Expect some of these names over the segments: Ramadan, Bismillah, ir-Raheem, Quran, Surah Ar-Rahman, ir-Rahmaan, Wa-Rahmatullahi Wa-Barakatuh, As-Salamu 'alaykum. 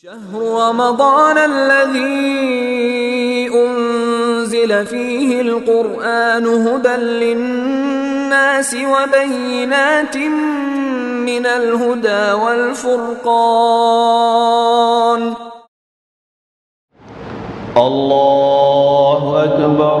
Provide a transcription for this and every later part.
شهر رمضان الذي أنزل فيه القرآن هدى للناس وبينات من الهدى والفرقان. الله أكبر.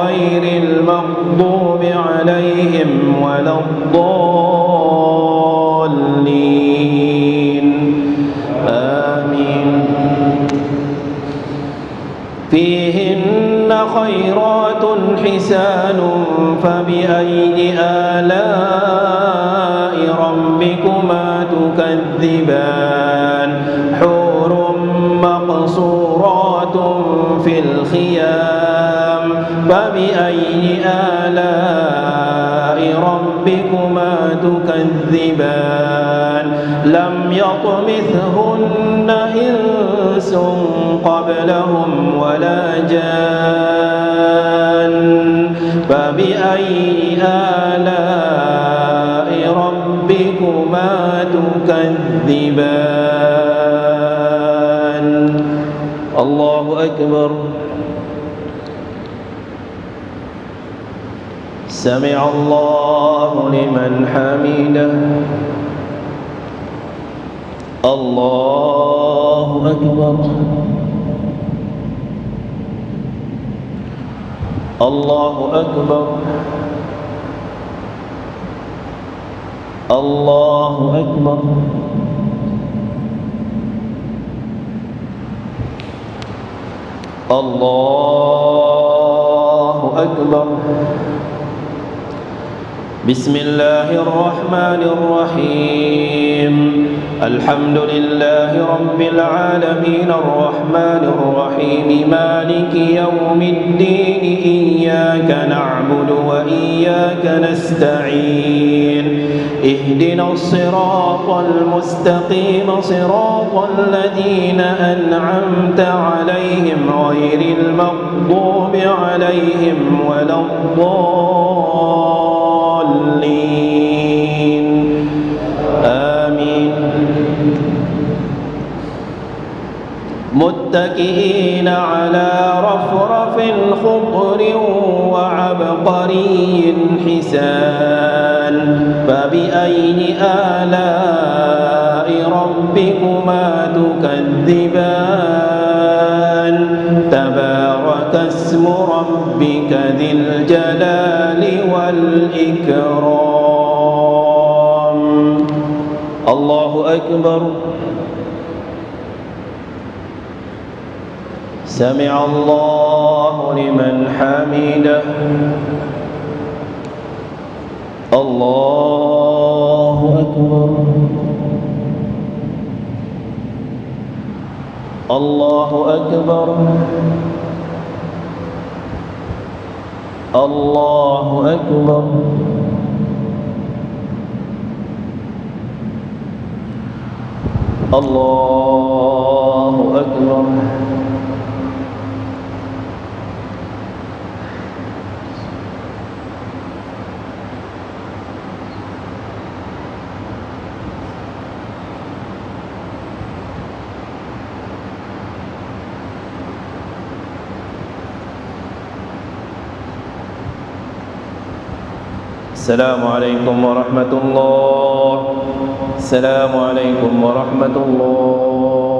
غير المغضوب عليهم ولا الضالين آمين. فيهن خيرات حسان فبأي آلاء ربكما تكذبان. حور مقصورات في الخيام فبأي آلاء ربكما تكذبان. لم يطمثهن إنس قبلهم ولا جان فبأي آلاء ربكما تكذبان. الله أكبر. سمع الله لمن حمده. الله أكبر. الله أكبر. الله أكبر. الله أكبر. بسم الله الرحمن الرحيم. الحمد لله رب العالمين الرحمن الرحيم مالك يوم الدين إياك نعبد وإياك نستعين اهدنا الصراط المستقيم صراط الذين أنعمت عليهم غير المغضوب عليهم ولا الضالين آمين. متكئين على رفرف خضر وعبقري حسان فبأي آلاء ربكما تكذبان. تبارك اسم ربك ذي الجلال والإكرام. الله أكبر. سمع الله لمن حمده. الله أكبر. الله أكبر. الله أكبر. الله أكبر. السلام عليكم ورحمة الله. السلام عليكم ورحمة الله.